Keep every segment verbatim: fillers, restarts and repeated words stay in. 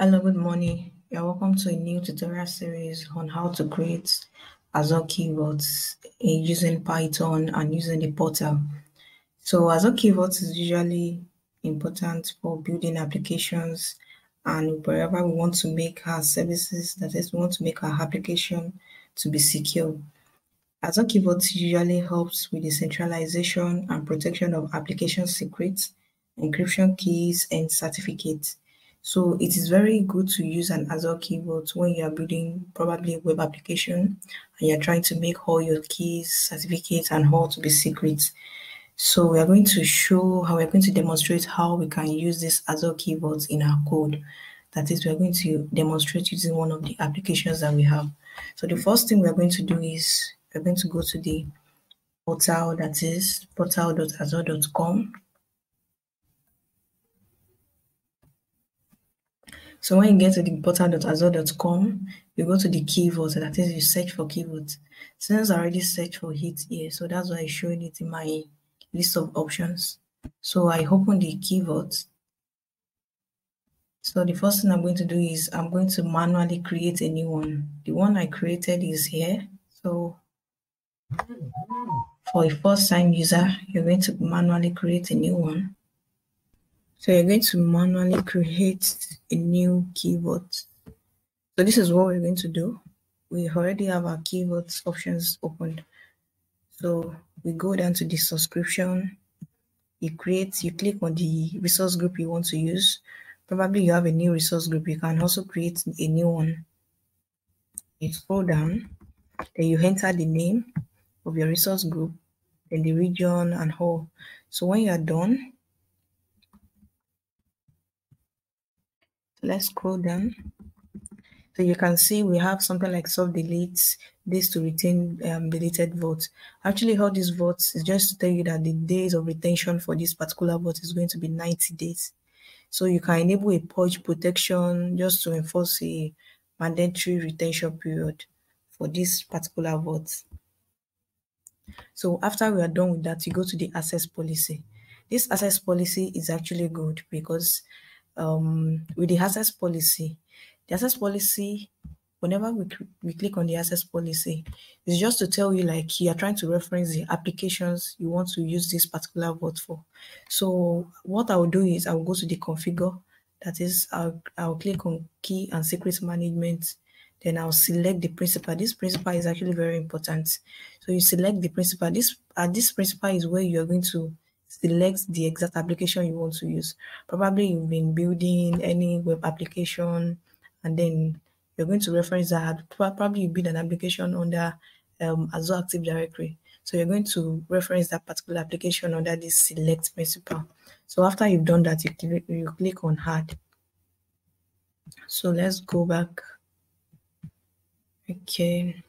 Hello, good morning. You're welcome to a new tutorial series on how to create Azure Key Vault using Python and using the portal. So Azure Key Vault is usually important for building applications and wherever we want to make our services, that is, we want to make our application to be secure. Azure Key Vault usually helps with the centralization and protection of application secrets, encryption keys, and certificates. So it is very good to use an Azure Key Vault when you are building probably a web application and you're trying to make all your keys, certificates, and all to be secret. So we are going to show how we're going to demonstrate how we can use this Azure Key Vault in our code. That is, we're going to demonstrate using one of the applications that we have. So the first thing we're going to do is we're going to go to the portal, that is portal dot azure dot com. So when you get to the portal dot azure dot com, you go to the Key Vault, that is, you search for Key Vault. Since I already searched for it here, so that's why I showed it in my list of options. So I open the Key Vault. So the first thing I'm going to do is I'm going to manually create a new one. The one I created is here. So for a first-time user, you're going to manually create a new one. So you're going to manually create a new Key Vault. So this is what we're going to do. We already have our Key Vault options opened. So we go down to the subscription. You create, you click on the resource group you want to use. Probably you have a new resource group. You can also create a new one. You scroll down, then you enter the name of your resource group, then the region and all. So when you are done, let's scroll down. So you can see we have something like soft deletes, this to retain um, deleted vaults. Actually, all these vaults is just to tell you that the days of retention for this particular vault is going to be ninety days. So you can enable a purge protection just to enforce a mandatory retention period for this particular vault. So after we are done with that, you go to the access policy. This access policy is actually good because Um, with the access policy, the access policy, whenever we, we click on the access policy, it's just to tell you like you are trying to reference the applications you want to use this particular vault for. So what I will do is I will go to the configure, that is, I'll, I'll click on key and secret management, then I'll select the principal. This principal is actually very important. So you select the principal. This, uh, this principal is where you are going to select the exact application you want to use. Probably you've been building any web application and then you're going to reference that. Probably you build an application under um, Azure Active Directory. So you're going to reference that particular application under this select principle. So after you've done that, you, cl you click on add. So let's go back. Okay.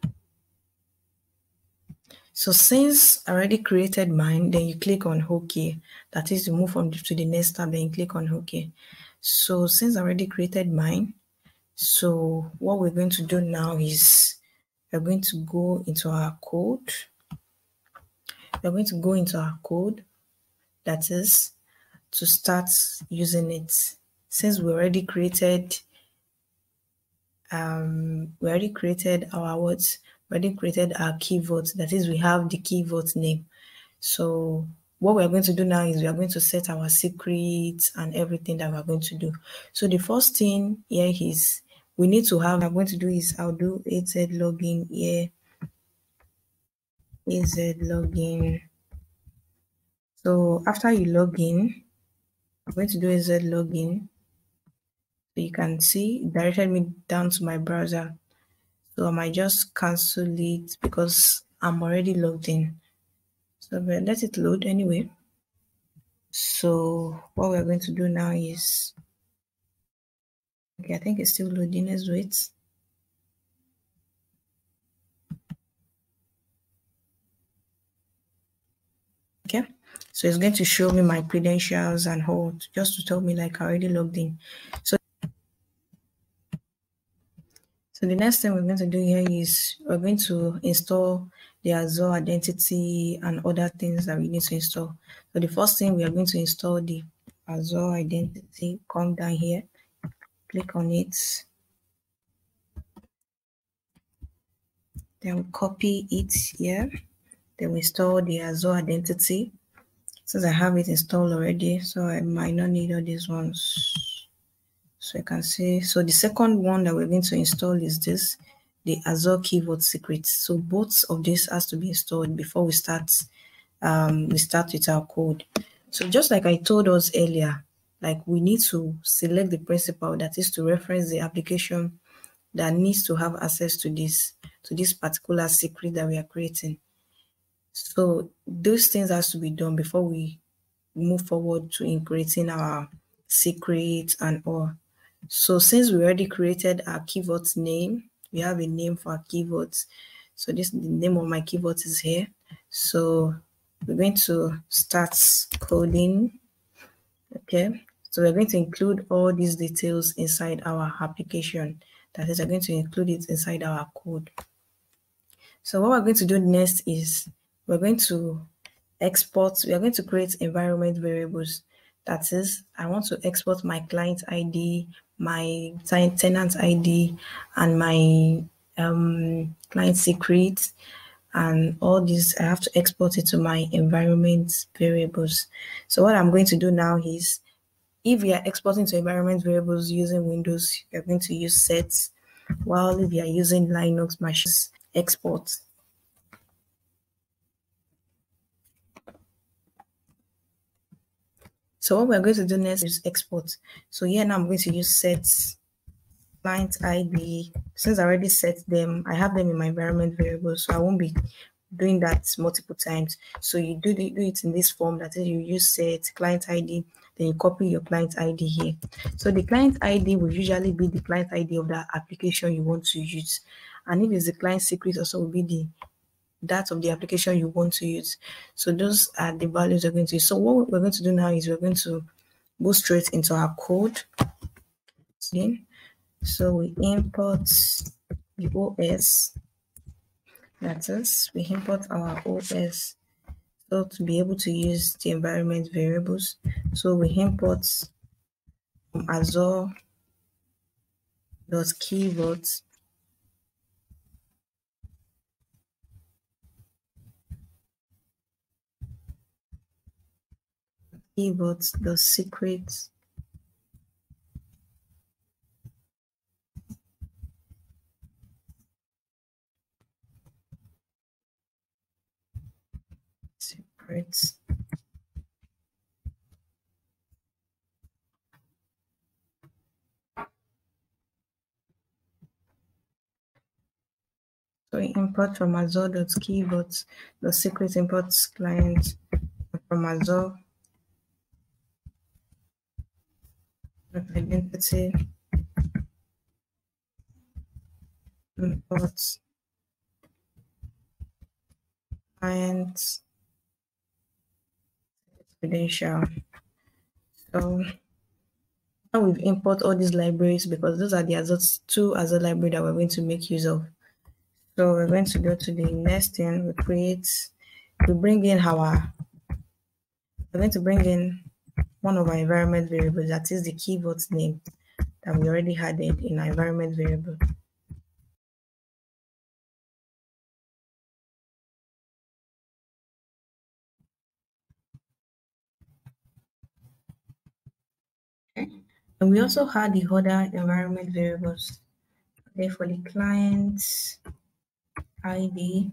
So since I already created mine, then you click on OK. That is, you move from the, to the next tab, then you click on OK. So since I already created mine, so what we're going to do now is we're going to go into our code. We're going to go into our code, that is, to start using it. Since we already created, um, we already created our words. Already created our Key Vault, that is, we have the Key Vault name. So what we're going to do now is we are going to set our secrets and everything that we're going to do. So the first thing here is we need to have, I'm going to do is I'll do A Z login here, A Z login. So after you log in, I'm going to do A Z login. So you can see it directed me down to my browser. So I might just cancel it because I'm already logged in. So let it load anyway. So what we're going to do now is, okay, I think it's still loading, let's wait. Okay, so it's going to show me my credentials and hold, just to tell me like I already logged in. So So the next thing we're going to do here is we're going to install the Azure Identity and other things that we need to install. So the first thing we are going to install the Azure Identity, come down here, click on it, then we'll copy it here, then we install the Azure Identity. Since I have it installed already, so I might not need all these ones. So you can see, so the second one that we're going to install is this, the Azure Key Vault Secrets. So both of these has to be installed before we start, um, we start with our code. So just like I told us earlier, like we need to select the principal that is to reference the application that needs to have access to this, to this particular secret that we are creating. So those things has to be done before we move forward to in creating our secret and all. So since we already created our key vault name, we have a name for our key vault. So this, the name of my key vault is here. So we're going to start coding. Okay. So we're going to include all these details inside our application. That is, we're going to include it inside our code. So what we're going to do next is we're going to export, we are going to create environment variables. That is, I want to export my client I D, my tenant I D, and my um, client secret, and all this. I have to export it to my environment variables. So what I'm going to do now is, if you are exporting to environment variables using Windows, you're going to use sets, while if you are using Linux machines, export. So what we're going to do next is export. So here now I'm going to use sets, client I D. Since I already set them, I have them in my environment variables, so I won't be doing that multiple times. So you do, do it in this form, that is, you use set, client I D, then you copy your client I D here. So the client I D will usually be the client I D of that application you want to use. And if it's the client secret, also will be the that of the application you want to use. So those are the values you're going to use. So what we're going to do now is we're going to go straight into our code. Again, so we import the O S. That is, we import our O S. So to be able to use the environment variables, so we import from Azure.Key Vault. Keyboards, the secrets, secrets. So we import from Azure.keyboards, the secrets imports client from Azure. Identity import client credential. So now we've imported all these libraries because those are the Azure two Azure library that we're going to make use of. So we're going to go to the next thing. We create, we bring in our, we're going to bring in one of our environment variables, that is the key vault name that we already had in our environment variable. Okay. And we also had the other environment variables. Okay, for the client I D,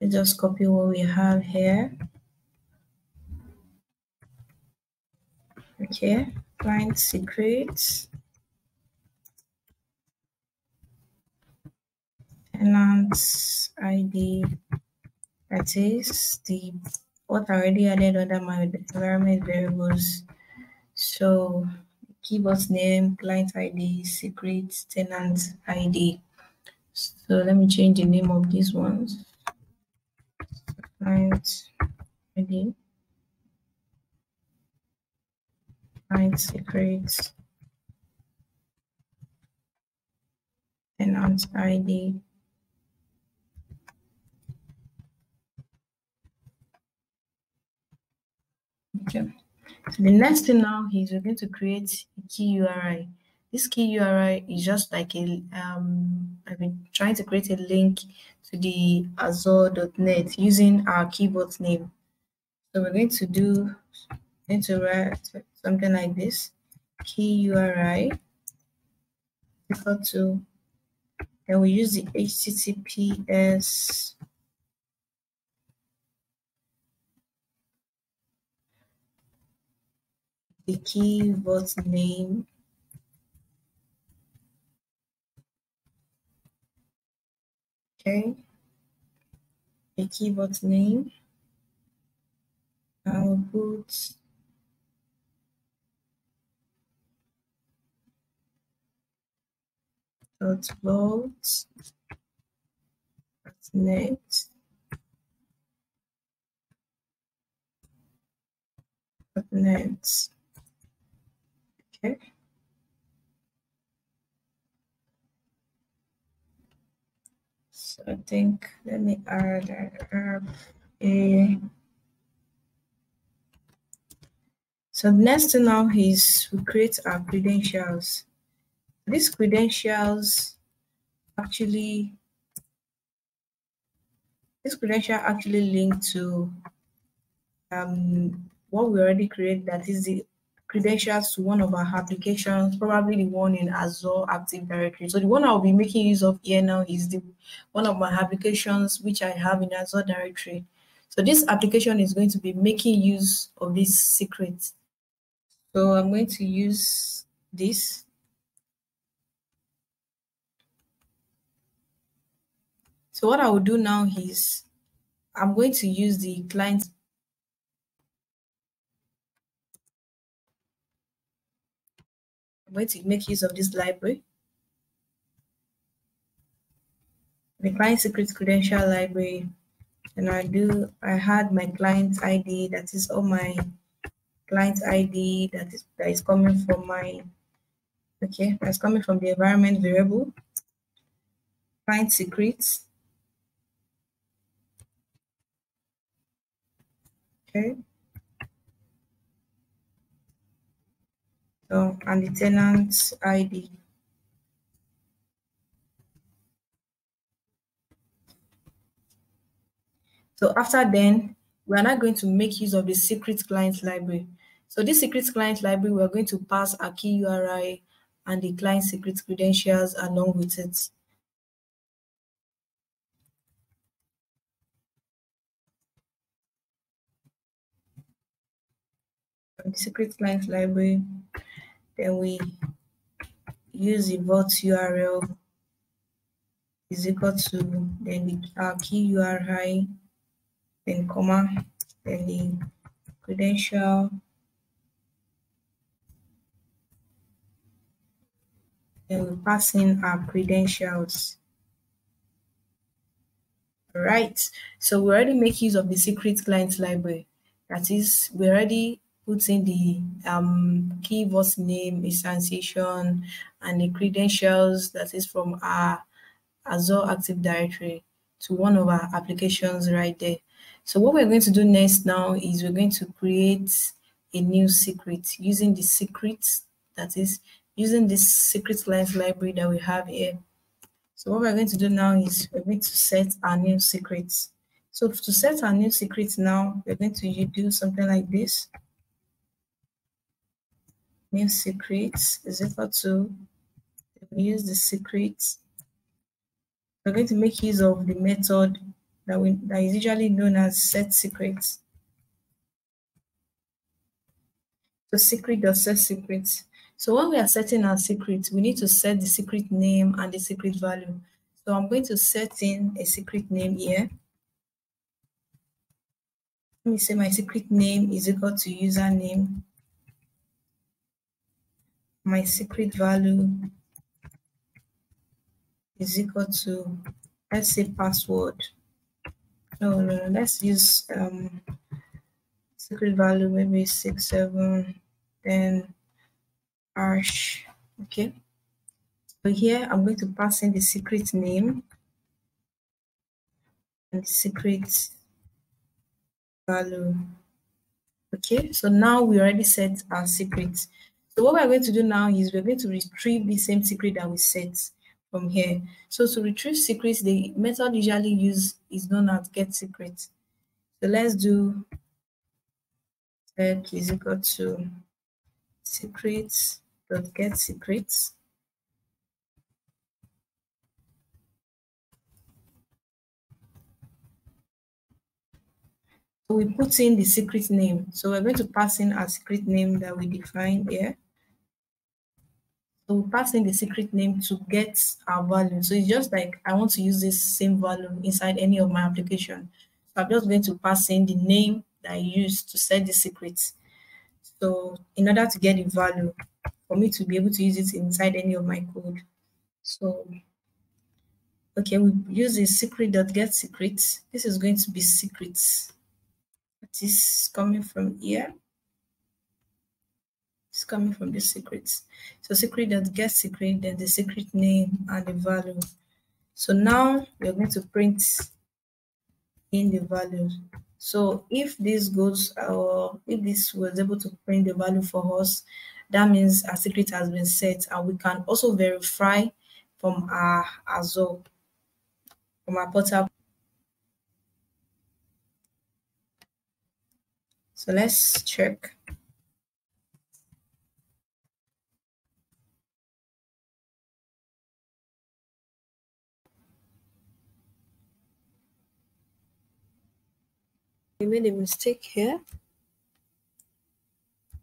let's just copy what we have here. Okay, client secret, tenant I D, that is the what I already added under my environment variables. So keyboard name, client I D, secret, tenant I D. So let me change the name of these ones. Client I D. Client secret, tenant I D, okay. So the next thing now is we're going to create a key U R I. This key U R I is just like a, um, I've been trying to create a link to the azure dot net using our keyboard name. So we're going to do, going to write something like this, key U R I, equal to, and we use the H T T P S the key vault name okay the key vault name I'll put dot vault dot net dot net Okay. So I think let me add uh, a. So next thing now is we create our credentials. These credentials actually, this credential actually link to um what we already created. That is the credentials to one of our applications, probably the one in Azure Active Directory. So the one I'll be making use of here now is the one of my applications which I have in Azure Directory. So this application is going to be making use of this secret. So I'm going to use this. So what I will do now is I'm going to use the client I'm going to make use of this library, the client secret credential library, and I do I had my client I D, that is all my client I D that is that is coming from my okay that's coming from the environment variable, client secrets. Okay. So, and the tenant's I D. So after then, we are now going to make use of the secret client library. So this secret client library, we are going to pass our key U R I and the client secret credentials along with it. The secret client library. Then we use the vault U R L is equal to then the our key U R I, then comma, then the credential, then we pass in our credentials. All right, so we already make use of the secret client library. That is, we already put in the um, key vault name, instantiation, and the credentials that is from our Azure Active Directory to one of our applications right there. So what we're going to do next now is we're going to create a new secret using the secret, that is using this secret client library that we have here. So what we're going to do now is we're going to set our new secret. So to set our new secret now, we're going to do something like this. New secrets is equal to use the secrets. We're going to make use of the method that we that is usually known as set secrets. So secret.setSecrets. So when we are setting our secrets, we need to set the secret name and the secret value. So I'm going to set in a secret name here. Let me say my secret name is equal to username. My secret value is equal to, let's say password. No, no, no, let's use um, secret value, maybe six, seven, then hash, okay. So here I'm going to pass in the secret name and the secret value. Okay, so now we already set our secret. So what we're going to do now is we're going to retrieve the same secret that we set from here. So to retrieve secrets, the method usually used is known as get secret. So let's do set is equal to secrets dot get secrets. We put in the secret name. So we're going to pass in our secret name that we defined here. So we pass in the secret name to get our value. So it's just like I want to use this same value inside any of my application. So I'm just going to pass in the name that I used to set the secret. So in order to get the value, for me to be able to use it inside any of my code. So okay, we use the secret.getSecret. This is going to be secrets. Is coming from here. It's coming from the secrets. So secret that gets secret, then the secret name and the value. So now we're going to print in the value. So if this goes, or if this was able to print the value for us, that means our secret has been set, and we can also verify from our Azure, from our portal. So let's check. We made a mistake here. It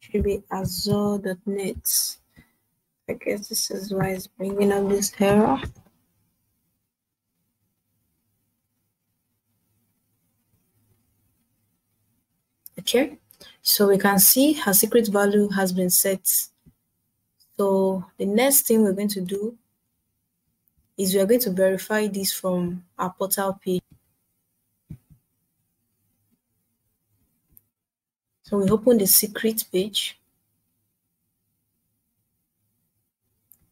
should be azure dot net. I guess this is why it's bringing up this error. Okay, so we can see our secret value has been set. So the next thing we're going to do is we're going to verify this from our portal page. So we open the secret page.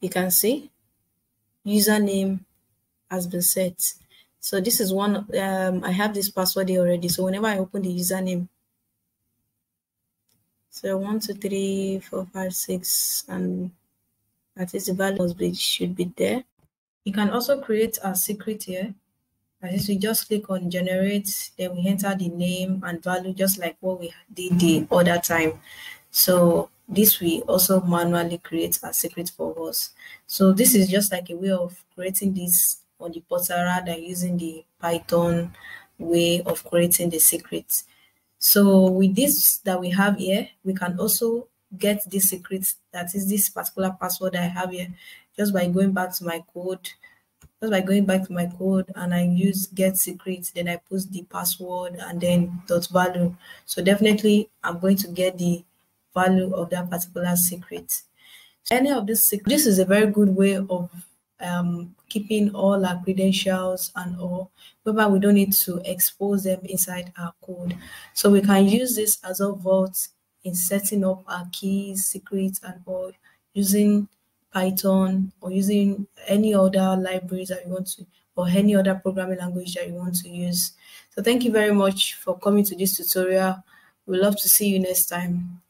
You can see username has been set. So this is one, um, I have this password here already. So whenever I open the username, so one, two, three, four, five, six, and at least the value should be there. You can also create a secret here. At least we just click on generate, then we enter the name and value, just like what we did the other time. So this we also manually create a secret for us. So this is just like a way of creating this on the portal rather using the Python way of creating the secrets. So with this that we have here, we can also get this secret, that is this particular password that I have here, just by going back to my code, just by going back to my code and I use get secret, then I put the password and then dot value. So definitely I'm going to get the value of that particular secret. So any of this, this is a very good way of um keeping all our credentials and all, whereby we don't need to expose them inside our code. So we can use this Azure Vault in setting up our keys, secrets and all, using Python or using any other libraries that you want to, or any other programming language that you want to use. So thank you very much for coming to this tutorial. We'd love to see you next time.